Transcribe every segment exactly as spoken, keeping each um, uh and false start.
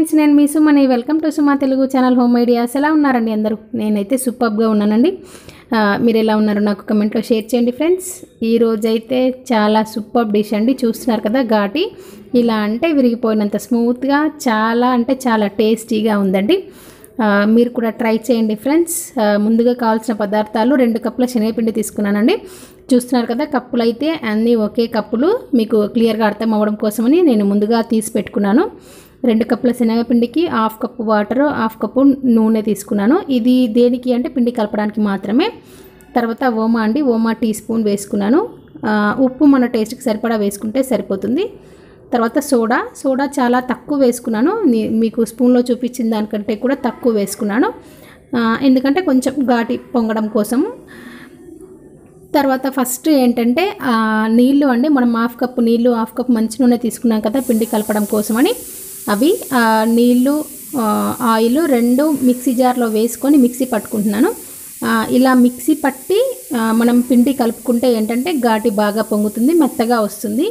Friends, నేను మీ సుమని. Welcome to సుమాతెలుగు channel home ideas. ఎలా ఉన్నారండి అందరూ? నేనైతే సూపర్గా ఉన్నానండి. మీరు ఎలా ఉన్నారో నాకు కమెంట్లో షేర్ చేయండి ఫ్రెండ్స్. ఈరోజైతే చాలా సూపర్ డిష్ అండి. చూస్తున్నారు కదా, ఘాటి ఇలా అంటే విరిగిపోయినంత స్మూత్గా చాలా అంటే చాలా టేస్టీగా ఉందండి. మీరు కూడా ట్రై చేయండి ఫ్రెండ్స్. ముందుగా కావాల్సిన పదార్థాలు, రెండు కప్పుల శనగపిండి తీసుకున్నానండి. చూస్తున్నారు కదా, కప్పులు అయితే అన్నీ ఒకే కప్పులు, మీకు క్లియర్గా అర్థం అవ్వడం కోసమని నేను ముందుగా తీసి పెట్టుకున్నాను. రెండు కప్పుల శనగపిండికి half cup water, half cup నూనె తీసుకున్నాను. ఇది దేనికి అంటే పిండి కలపడానికి మాత్రమే. తర్వాత ఓమా అండి, ఓమా టీ స్పూన్ వేసుకున్నాను. ఉప్పు మన టేస్ట్కి సరిపడా వేసుకుంటే సరిపోతుంది. తర్వాత సోడా సోడా చాలా తక్కువ వేసుకున్నాను. మీకు స్పూన్లో చూపించిన దానికంటే కూడా తక్కువ వేసుకున్నాను, ఎందుకంటే కొంచెం ఘాటి పొంగడం కోసము. తర్వాత ఫస్ట్ ఏంటంటే నీళ్ళు అండి. మనం హాఫ్ కప్పు నీళ్ళు, హాఫ్ కప్పు మంచి నూనె తీసుకున్నాం కదా పిండి కలపడం కోసమని. అవి నీళ్ళు ఆయిల్ రెండు మిక్సీ జార్లో వేసుకొని మిక్సీ పట్టుకుంటున్నాను. ఇలా మిక్సీ పట్టి మనం పిండి కలుపుకుంటే ఏంటంటే ఘాటి బాగా పొంగుతుంది, మెత్తగా వస్తుంది.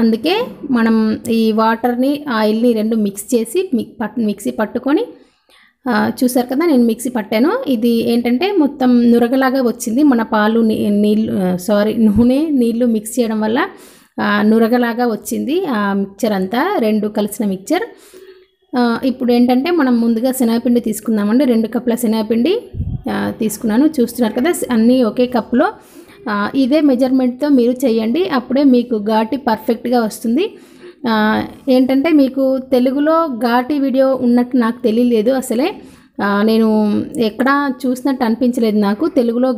అందుకే మనం ఈ వాటర్ని ఆయిల్ని రెండు మిక్స్ చేసి మిక్సీ పట్టుకొని చూసారు కదా, నేను మిక్సీ పట్టాను. ఇది ఏంటంటే మొత్తం నురగలాగా వచ్చింది. మన పాలు నీళ్ళు సారీ నూనె నీళ్ళు మిక్స్ చేయడం వల్ల నురగలాగా వచ్చింది ఆ మిక్చర్ అంతా, రెండు కలిసిన మిక్చర్. ఇప్పుడు ఏంటంటే మనం ముందుగా శనగపిండి తీసుకుందామండి. రెండు కప్పుల శనగపిండి తీసుకున్నాను. చూస్తున్నారు కదా, అన్నీ ఒకే కప్పులో. ఇదే మెజర్మెంట్తో మీరు చేయండి, అప్పుడే మీకు ఘాటి పర్ఫెక్ట్గా వస్తుంది. ఏంటంటే మీకు తెలుగులో ఘాటి వీడియో ఉన్నట్టు నాకు తెలియలేదు అసలే. నేను ఎక్కడా చూసినట్టు అనిపించలేదు నాకు. తెలుగులో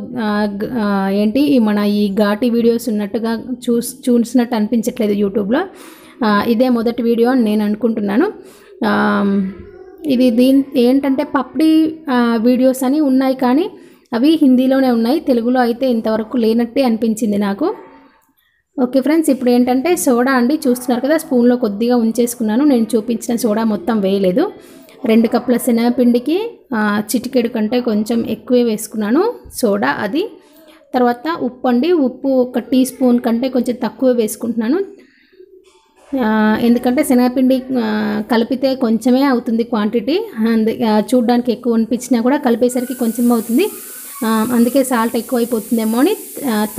ఏంటి మన ఈ ఘాటి వీడియోస్ ఉన్నట్టుగా చూ చూసినట్టు అనిపించట్లేదు యూట్యూబ్లో. ఇదే మొదటి వీడియో అని నేను అనుకుంటున్నాను. ఇది దీని ఏంటంటే పప్డి వీడియోస్ అని ఉన్నాయి, కానీ అవి హిందీలోనే ఉన్నాయి, తెలుగులో అయితే ఇంతవరకు లేనట్టే అనిపించింది నాకు. ఓకే ఫ్రెండ్స్, ఇప్పుడు ఏంటంటే సోడా అండి. చూస్తున్నారు కదా, స్పూన్లో కొద్దిగా ఉంచేసుకున్నాను. నేను చూపించిన సోడా మొత్తం వేయలేదు. రెండు కప్పుల శనగపిండికి చిటికెడు కంటే కొంచెం ఎక్కువే వేసుకున్నాను సోడా అది. తర్వాత ఉప్పు అండి. ఉప్పు ఒక టీ స్పూన్ కంటే కొంచెం తక్కువే వేసుకుంటున్నాను, ఎందుకంటే శనగపిండి కలిపితే కొంచెమే అవుతుంది క్వాంటిటీ. అందు చూడ్డానికి ఎక్కువ అనిపించినా కూడా కలిపేసరికి కొంచెం అవుతుంది, అందుకే సాల్ట్ ఎక్కువైపోతుందేమో అని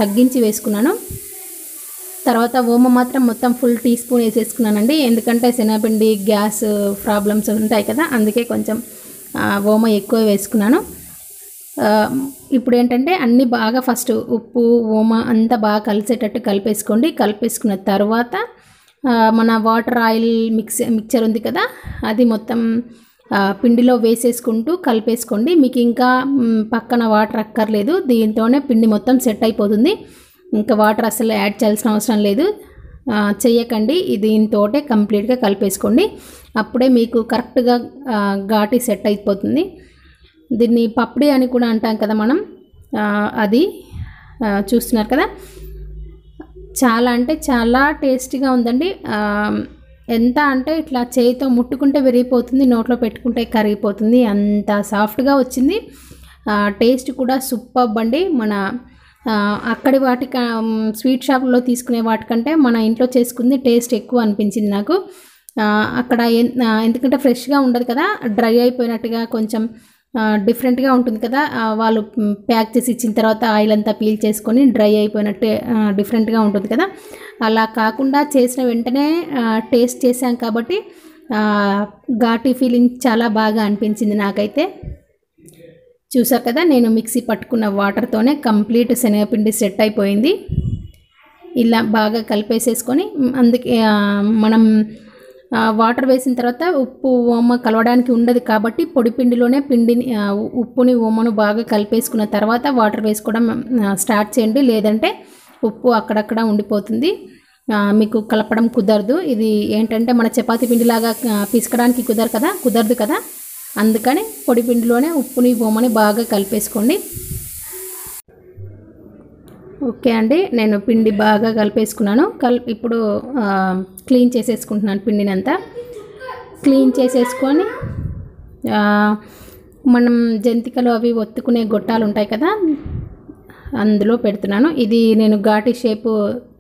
తగ్గించి వేసుకున్నాను. తర్వాత ఓమ మాత్రం మొత్తం ఫుల్ టీ స్పూన్ వేసేసుకున్నానండి, ఎందుకంటే శనగపిండి గ్యాస్ ప్రాబ్లమ్స్ ఉంటాయి కదా, అందుకే కొంచెం ఓమ ఎక్కువ వేసుకున్నాను. ఇప్పుడు ఏంటంటే అన్నీ బాగా ఫస్ట్ ఉప్పు ఓమ అంతా బాగా కలిసేటట్టు కలిపేసుకోండి. కలిపేసుకున్న తర్వాత మన వాటర్ ఆయిల్ మిక్స్ మిక్చర్ ఉంది కదా, అది మొత్తం పిండిలో వేసేసుకుంటూ కలిపేసుకోండి. మీకు ఇంకా పక్కన వాటర్ అక్కర్లేదు, దీంతోనే పిండి మొత్తం సెట్ అయిపోతుంది. ఇంకా వాటర్ అసలు యాడ్ చేయాల్సిన అవసరం లేదు, చేయకండి. దీంతో కంప్లీట్గా కలిపేసుకోండి, అప్పుడే మీకు కరెక్ట్గా ఘాటి సెట్ అయిపోతుంది. దీన్ని పప్డి అని కూడా అంటాం కదా మనం, అది చూస్తున్నారు కదా. చాలా అంటే చాలా టేస్టీగా ఉందండి. ఎంత అంటే ఇట్లా చేయితో ముట్టుకుంటే విరిగిపోతుంది, నోట్లో పెట్టుకుంటే కరిగిపోతుంది, అంత సాఫ్ట్గా వచ్చింది. టేస్ట్ కూడా సూపర్ అండి. మన అక్కడి వాటి స్వీట్ షాప్లో తీసుకునే వాటికంటే మన ఇంట్లో చేసుకుంది టేస్ట్ ఎక్కువ అనిపించింది నాకు. అక్కడ ఎందుకంటే ఫ్రెష్గా ఉండదు కదా, డ్రై అయిపోయినట్టుగా కొంచెం డిఫరెంట్గా ఉంటుంది కదా. వాళ్ళు ప్యాక్ చేసి ఇచ్చిన తర్వాత ఆయిల్ అంతా పీల్ చేసుకొని డ్రై అయిపోయినట్టే డిఫరెంట్గా ఉంటుంది కదా. అలా కాకుండా చేసిన వెంటనే టేస్ట్ చేశాం కాబట్టి ఘాటి ఫీలింగ్ చాలా బాగా అనిపించింది నాకైతే. చూసారు కదా, నేను మిక్సీ పట్టుకున్న వాటర్తోనే కంప్లీట్ శనగపిండి సెట్ అయిపోయింది. ఇలా బాగా కలిపేసేసుకొని, అందుకే మనం వాటర్ వేసిన తర్వాత ఉప్పు ఓమ కలవడానికి ఉండదు కాబట్టి పొడిపిండిలోనే పిండిని ఉప్పుని ఓమను బాగా కలిపేసుకున్న తర్వాత వాటర్ వేసుకోవడం స్టార్ట్ చేయండి. లేదంటే ఉప్పు అక్కడక్కడ ఉండిపోతుంది, మీకు కలపడం కుదరదు. ఇది ఏంటంటే మన చపాతీ పిండిలాగా పిసకడానికి కుదరదు కదా కుదరదు కదా అందుకని పొడిపిండిలోనే ఉప్పుని ఓమని బాగా కలిపేసుకోండి. ఓకే అండి, నేను పిండి బాగా కలిపేసుకున్నాను. కల్ ఇప్పుడు క్లీన్ చేసేసుకుంటున్నాను పిండిని అంతా. క్లీన్ చేసేసుకొని మనం జంతికలు అవి ఒత్తుకునే గొట్టాలు ఉంటాయి కదా, అందులో పెడుతున్నాను. ఇది నేను ఘాటి షేపు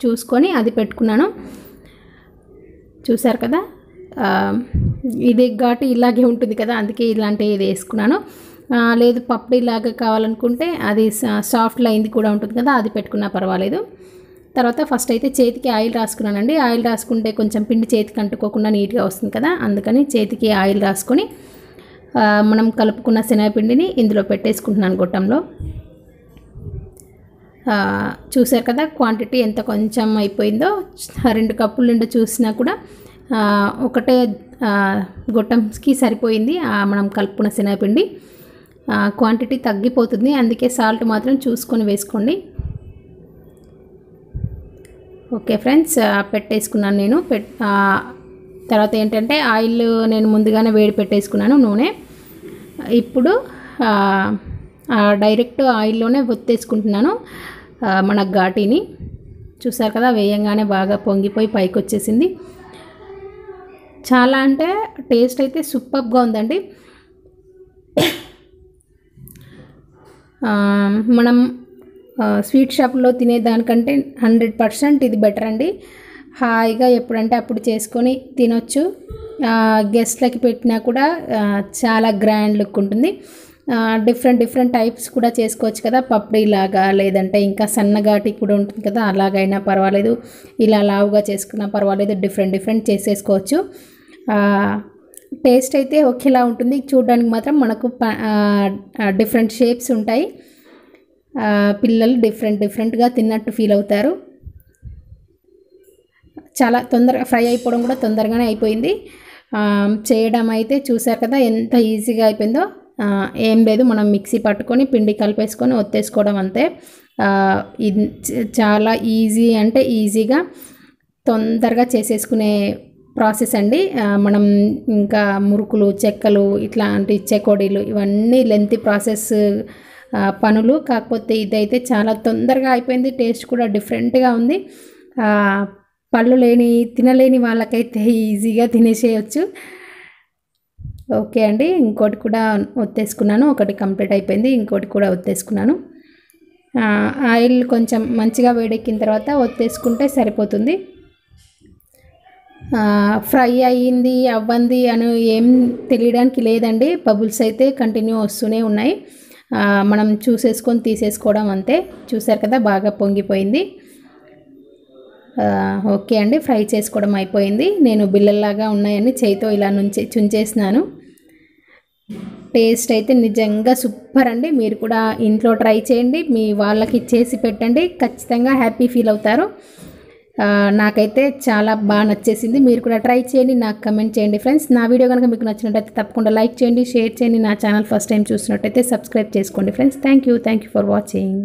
చూసుకొని అది పెట్టుకున్నాను. చూసారు కదా, ఇది ఘాటు ఇలాగే ఉంటుంది కదా, అందుకే ఇలాంటివి వేసుకున్నాను. లేదు పప్పు ఇలాగా కావాలనుకుంటే అది సాఫ్ట్ లైన్ది కూడా ఉంటుంది కదా, అది పెట్టుకున్నా పర్వాలేదు. తర్వాత ఫస్ట్ అయితే చేతికి ఆయిల్ రాసుకున్నానండి. ఆయిల్ రాసుకుంటే కొంచెం పిండి చేతికి అంటుకోకుండా నీట్గా వస్తుంది కదా, అందుకని చేతికి ఆయిల్ రాసుకొని మనం కలుపుకున్న శనగపిండిని ఇందులో పెట్టేసుకుంటున్నాను గొట్టంలో. చూసారు కదా క్వాంటిటీ ఎంత కొంచెం అయిపోయిందో, రెండు కప్పుల నిండా చూసినా కూడా ఒకటే గొట్టంకి సరిపోయింది మనం కలుపుకున్న శనగపిండి. క్వాంటిటీ తగ్గిపోతుంది, అందుకే సాల్ట్ మాత్రం చూసుకొని వేసుకోండి. ఓకే ఫ్రెండ్స్, పెట్టేసుకున్నాను నేను. పెట్ తర్వాత ఏంటంటే ఆయిల్ నేను ముందుగానే వేడి పెట్టేసుకున్నాను నూనె. ఇప్పుడు డైరెక్ట్ ఆయిల్లోనే ఒత్తేసుకుంటున్నాను మన ఘాటీని. చూసారు కదా వేయంగానే బాగా పొంగిపోయి పైకి వచ్చేసింది. చాలా అంటే టేస్ట్ అయితే సూపర్గా ఉందండి. మనం స్వీట్ షాప్లో తినేదానికంటే హండ్రెడ్ పర్సెంట్ ఇది బెటర్ అండి. హాయిగా ఎప్పుడంటే అప్పుడు చేసుకొని తినొచ్చు. గెస్ట్లకి పెట్టినా కూడా చాలా గ్రాండ్ లుక్ ఉంటుంది. డిఫరెంట్ డిఫరెంట్ టైప్స్ కూడా చేసుకోవచ్చు కదా, పప్పు లాగా, లేదంటే ఇంకా సన్నగాటి కూడా ఉంటుంది కదా అలాగైనా పర్వాలేదు, ఇలా లావుగా చేసుకున్నా పర్వాలేదు, డిఫరెంట్ డిఫరెంట్ చేసేసుకోవచ్చు. టేస్ట్ అయితే ఒకేలా ఉంటుంది, చూడడానికి మాత్రం మనకు డిఫరెంట్ షేప్స్ ఉంటాయి. పిల్లలు డిఫరెంట్ డిఫరెంట్గా తిన్నట్టు ఫీల్ అవుతారు. చాలా తొందరగా ఫ్రై అయిపోవడం కూడా తొందరగానే అయిపోయింది. చేయడం అయితే చూసారు కదా ఎంత ఈజీగా అయిపోయిందో. ఏం లేదు, మనం మిక్సీ పట్టుకొని పిండి కలిపేసుకొని ఒత్తేసుకోవడం అంతే. ఇది చాలా ఈజీ, అంటే ఈజీగా తొందరగా చేసేసుకునే ప్రాసెస్ అండి. మనం ఇంకా మురుకులు, చెక్కలు, ఇట్లాంటి చెకోడీలు ఇవన్నీ లెంతీ ప్రాసెస్ పనులు. కాకపోతే ఇదైతే చాలా తొందరగా అయిపోయింది, టేస్ట్ కూడా డిఫరెంట్గా ఉంది. పళ్ళు లేని తినలేని వాళ్ళకైతే ఈజీగా తినేసేయచ్చు. ఓకే అండి, ఇంకోటి కూడా ఒత్తేసుకున్నాను, ఒకటి కంప్లీట్ అయిపోయింది, ఇంకోటి కూడా ఒత్తేసుకున్నాను. ఆయిల్ కొంచెం మంచిగా వేడెక్కిన తర్వాత ఒత్తేసుకుంటే సరిపోతుంది. ఫ్రై అయ్యింది అవ్వంది అని ఏం తెలియడానికి లేదండి, బబుల్స్ అయితే కంటిన్యూ వస్తూనే ఉన్నాయి. మనం చూసేసుకొని తీసేసుకోవడం అంతే. చూసారు కదా బాగా పొంగిపోయింది. ఓకే అండి, ఫ్రై చేసుకోవడం అయిపోయింది. నేను బిళ్ళల్లాగా ఉన్నాయని చేయితో ఇలా నుంచి చుంచేసినాను. టేస్ట్ అయితే నిజంగా సూపర్ అండి. మీరు కూడా ఇంట్లో ట్రై చేయండి, మీ వాళ్ళకి చేసి పెట్టండి, ఖచ్చితంగా హ్యాపీ ఫీల్ అవుతారు. నాకైతే చాలా బాగా నచ్చేసింది. మీరు కూడా ట్రై చేయండి, నాకు కమెంట్ చేయండి ఫ్రెండ్స్. నా వీడియో కనుక మీకు నచ్చినట్టయితే తప్పకుండా లైక్ చేయండి, షేర్ చేయండి. నా ఛానల్ ఫస్ట్ టైం చూసినట్టయితే సబ్స్క్రైబ్ చేసుకోండి friends. Thank you thank you for watching.